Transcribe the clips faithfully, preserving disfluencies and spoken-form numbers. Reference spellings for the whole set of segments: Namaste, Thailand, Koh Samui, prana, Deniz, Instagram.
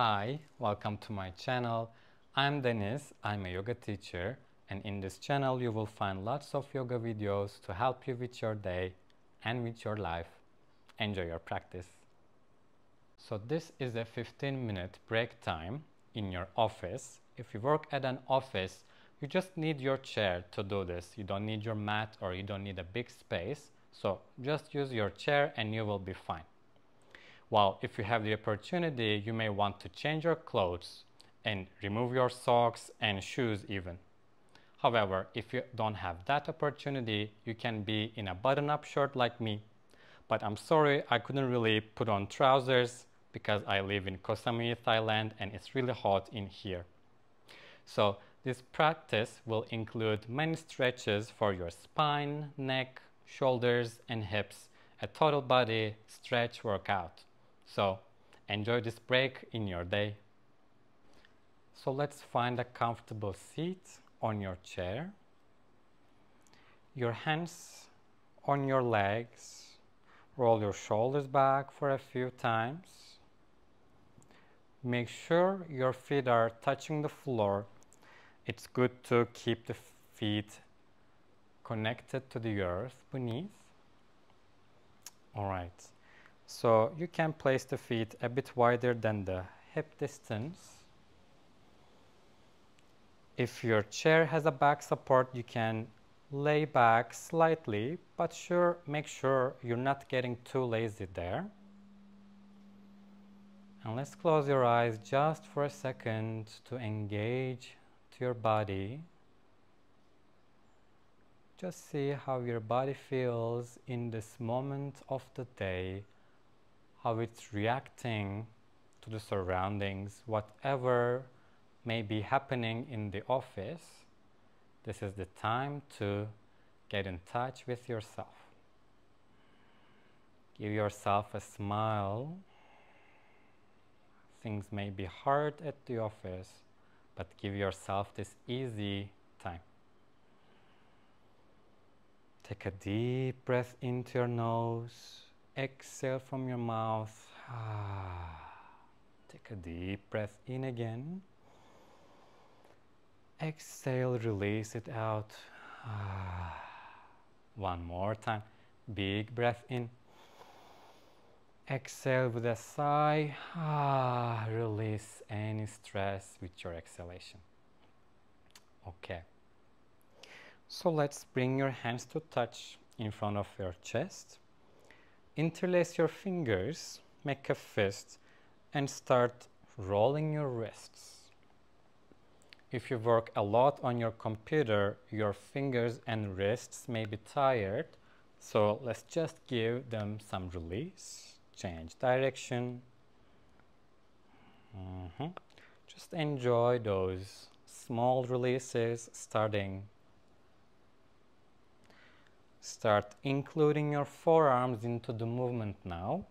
Hi, welcome to my channel. I'm Deniz, I'm a yoga teacher, and in this channel you will find lots of yoga videos to help you with your day and with your life. Enjoy your practice. So this is a fifteen minute break time in your office. If you work at an office, you just need your chair to do this. You don't need your mat or you don't need a big space. So just use your chair and you will be fine. While if you have the opportunity, you may want to change your clothes and remove your socks and shoes even. However, if you don't have that opportunity, you can be in a button-up shirt like me. But I'm sorry, I couldn't really put on trousers because I live in Koh Samui, Thailand, and it's really hot in here. So this practice will include many stretches for your spine, neck, shoulders, and hips, a total body stretch workout. So enjoy this break in your day. So let's find a comfortable seat on your chair. Your hands on your legs. Roll your shoulders back for a few times. Make sure your feet are touching the floor. It's good to keep the feet connected to the earth beneath. All right. So you can place the feet a bit wider than the hip distance. If your chair has a back support, you can lay back slightly, but sure, make sure you're not getting too lazy there. And let's close your eyes just for a second to engage to your body. Just see how your body feels in this moment of the day, how it's reacting to the surroundings, whatever may be happening in the office. This is the time to get in touch with yourself. Give yourself a smile. Things may be hard at the office, but give yourself this easy time. Take a deep breath into your nose. Exhale from your mouth. Take a deep breath in again. Exhale, release it out. One more time. Big breath in. Exhale with a sigh. Release any stress with your exhalation. Okay. So let's bring your hands to touch in front of your chest. Interlace your fingers, make a fist, and start rolling your wrists. If you work a lot on your computer, your fingers and wrists may be tired, so let's just give them some release. Change direction. Mm-hmm. Just enjoy those small releases starting. Start including your forearms into the movement now.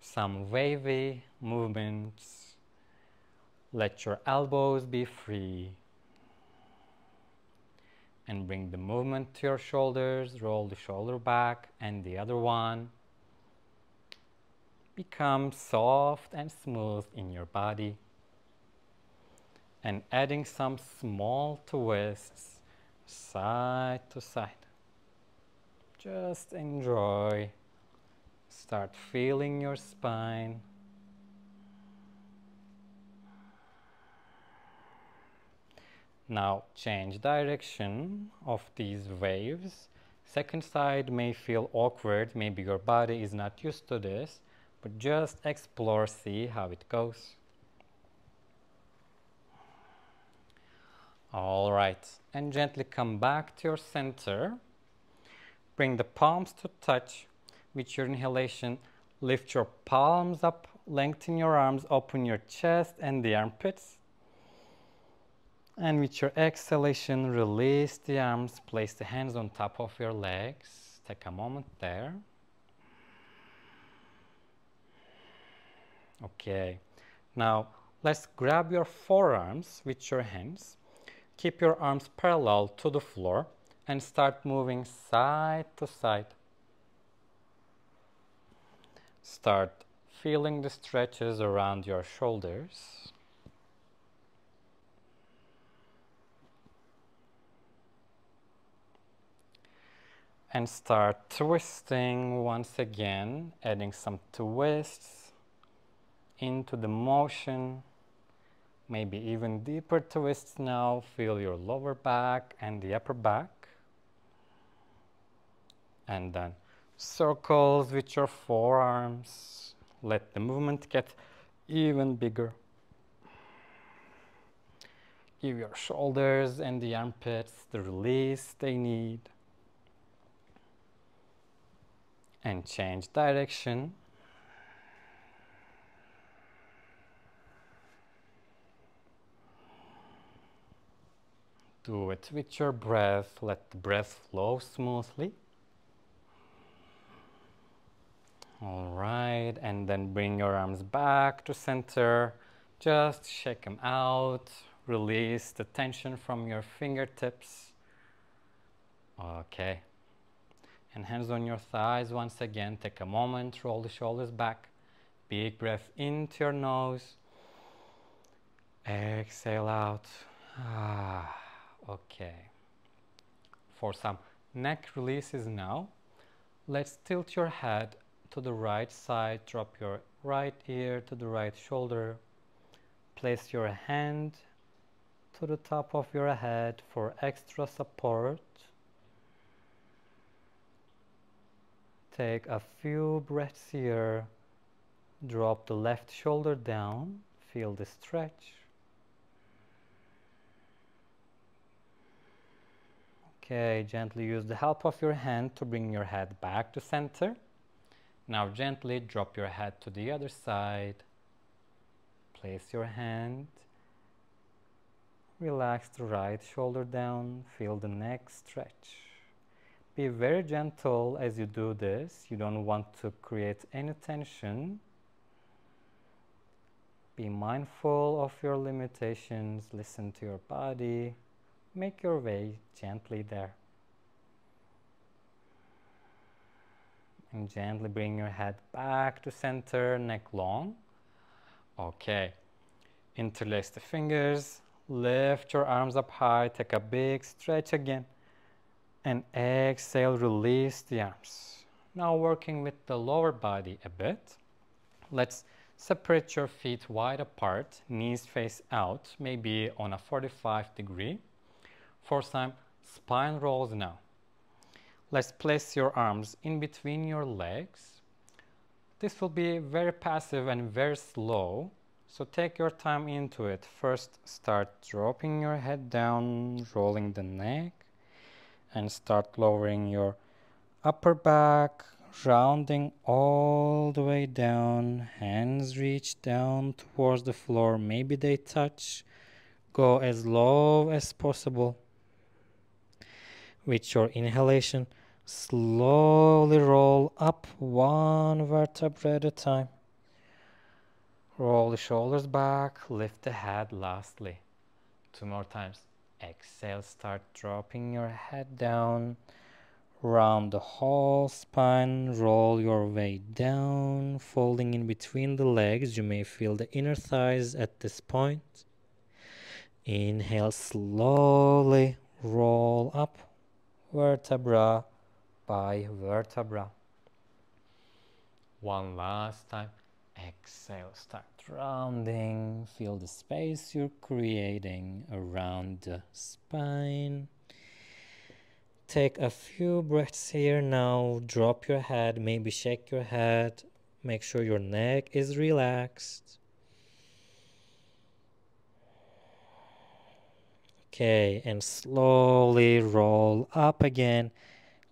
Some wavy movements. Let your elbows be free. And bring the movement to your shoulders. Roll the shoulder back and the other one. Become soft and smooth in your body. And adding some small twists side to side. Just enjoy. Start feeling your spine. Now change direction of these waves. Second side may feel awkward. Maybe your body is not used to this, but just explore, see how it goes. All right, and gently come back to your center. Bring the palms to touch with your inhalation. Lift your palms up, lengthen your arms, open your chest and the armpits. And with your exhalation, release the arms, place the hands on top of your legs. Take a moment there. Okay, now let's grab your forearms with your hands. Keep your arms parallel to the floor. And start moving side to side. Start feeling the stretches around your shoulders. And start twisting once again, adding some twists into the motion. Maybe even deeper twists now. Feel your lower back and the upper back. And then circles with your forearms. Let the movement get even bigger. Give your shoulders and the armpits the release they need. And change direction. Do it with your breath. Let the breath flow smoothly. All right, and then bring your arms back to center. Just shake them out. Release the tension from your fingertips. Okay. And hands on your thighs once again. Take a moment, roll the shoulders back. Big breath into your nose. Exhale out. Ah, okay. For some neck releases now, let's tilt your head to the right side. Drop your right ear to the right shoulder. Place your hand to the top of your head for extra support. Take a few breaths here, drop the left shoulder down, feel the stretch. Okay, gently use the help of your hand to bring your head back to center. Now gently drop your head to the other side, place your hand, relax the right shoulder down, feel the neck stretch. Be very gentle as you do this. You don't want to create any tension. Be mindful of your limitations. Listen to your body. Make your way gently there. And gently bring your head back to center, neck long. Okay. Interlace the fingers. Lift your arms up high. Take a big stretch again. And exhale, release the arms. Now working with the lower body a bit. Let's separate your feet wide apart, knees face out, maybe on a forty-five degree. For some spine rolls now. Let's place your arms in between your legs. This will be very passive and very slow, so take your time into it. First, start dropping your head down, rolling the neck. And start lowering your upper back, rounding all the way down. Hands reach down towards the floor. Maybe they touch. Go as low as possible. With your inhalation, slowly roll up one vertebra at a time. Roll the shoulders back, lift the head lastly. Two more times. Exhale, start dropping your head down, round the whole spine, roll your way down, folding in between the legs. You may feel the inner thighs at this point. Inhale, slowly roll up, vertebra by vertebra. One last time. Exhale, start rounding, feel the space you're creating around the spine. Take a few breaths here now, drop your head, maybe shake your head, make sure your neck is relaxed. Okay, and slowly roll up again,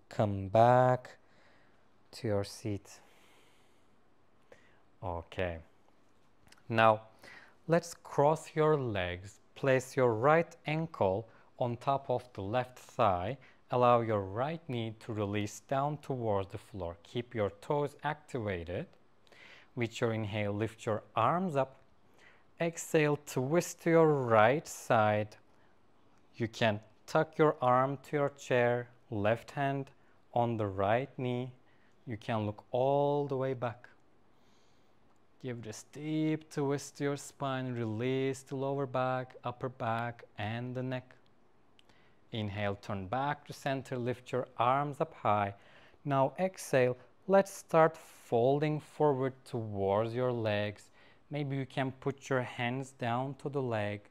come back to your seat. Okay, now let's cross your legs, place your right ankle on top of the left thigh, allow your right knee to release down towards the floor, keep your toes activated. With your inhale, lift your arms up, exhale, twist to your right side. You can tuck your arm to your chair, left hand on the right knee, you can look all the way back. Give this deep twist to your spine, release to lower back, upper back, and the neck. Inhale, turn back to center, lift your arms up high. Now exhale, let's start folding forward towards your legs. Maybe you can put your hands down to the leg.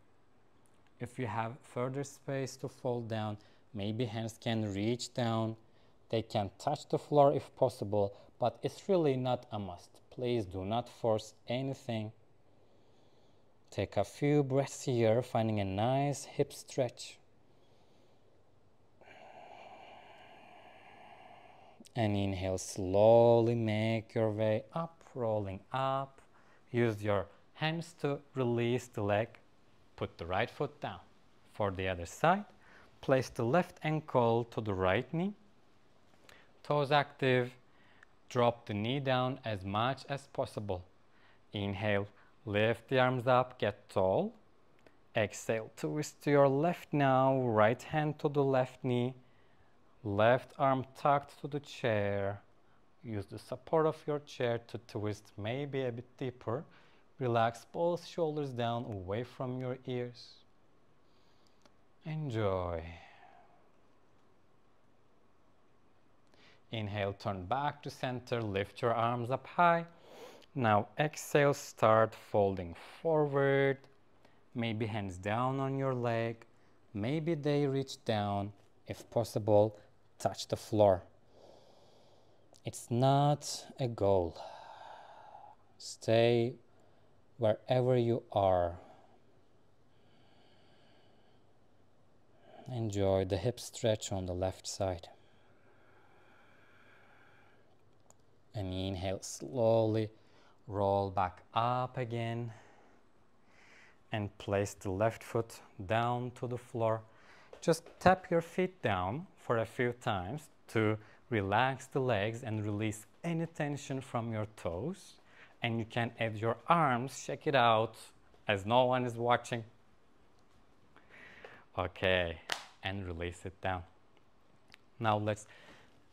If you have further space to fold down, maybe hands can reach down. They can touch the floor if possible, but it's really not a must. Please do not force anything. Take a few breaths here, finding a nice hip stretch. And inhale, slowly make your way up, rolling up. Use your hands to release the leg. Put the right foot down. For the other side, place the left ankle to the right knee. Toes active. Drop the knee down as much as possible. Inhale, lift the arms up, get tall. Exhale, twist to your left now, right hand to the left knee. Left arm tucked to the chair. Use the support of your chair to twist maybe a bit deeper. Relax both shoulders down away from your ears. Enjoy. Inhale, turn back to center, lift your arms up high. Now exhale, start folding forward. Maybe hands down on your leg. Maybe they reach down. If possible, touch the floor. It's not a goal. Stay wherever you are. Enjoy the hip stretch on the left side. And inhale, slowly roll back up again and place the left foot down to the floor. Just tap your feet down for a few times to relax the legs and release any tension from your toes. And you can add your arms, shake it out as no one is watching. Okay, and release it down. Now let's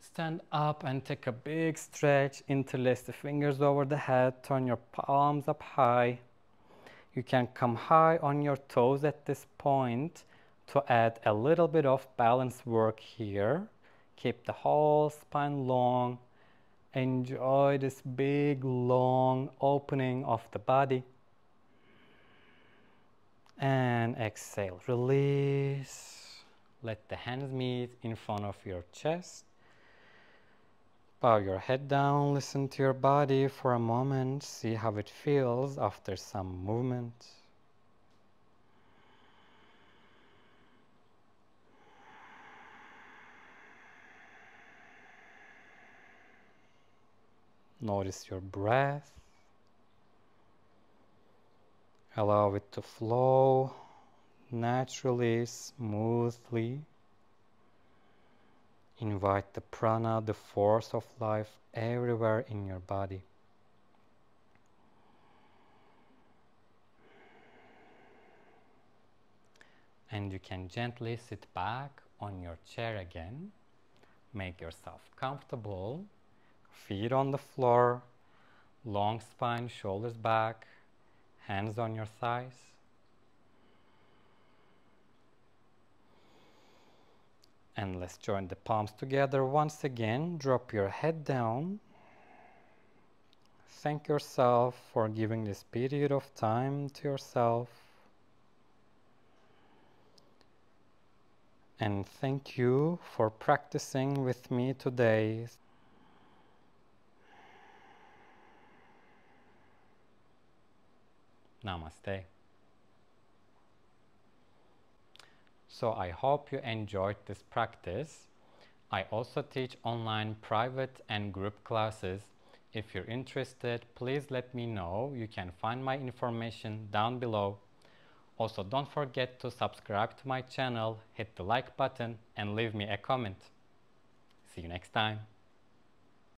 stand up and take a big stretch. Interlace the fingers over the head. Turn your palms up high. You can come high on your toes at this point to add a little bit of balance work here. Keep the whole spine long. Enjoy this big, long opening of the body. And exhale, release. Let the hands meet in front of your chest. Bow your head down, listen to your body for a moment, see how it feels after some movement. Notice your breath. Allow it to flow naturally, smoothly. Invite the prana, the force of life, everywhere in your body. And you can gently sit back on your chair again. Make yourself comfortable. Feet on the floor, long spine, shoulders back, hands on your thighs. And let's join the palms together once again. Drop your head down. Thank yourself for giving this period of time to yourself. And thank you for practicing with me today. Namaste. So I hope you enjoyed this practice. I also teach online private and group classes. If you're interested, please let me know. You can find my information down below. Also, don't forget to subscribe to my channel, hit the like button, and leave me a comment. See you next time.